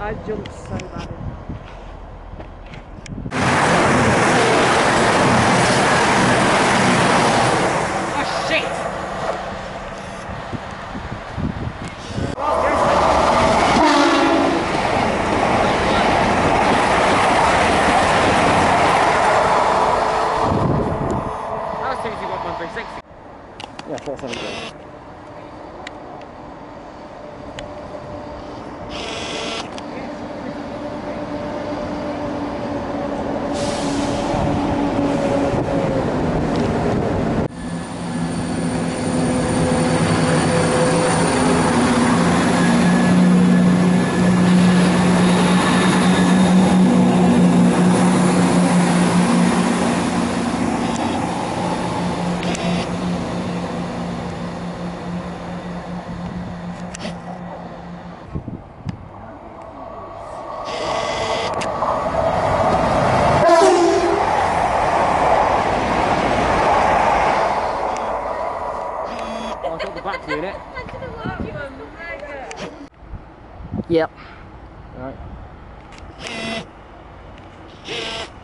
I jumped so bad. Oh shit! That was 221.360. Yeah, 470. Yep. All right.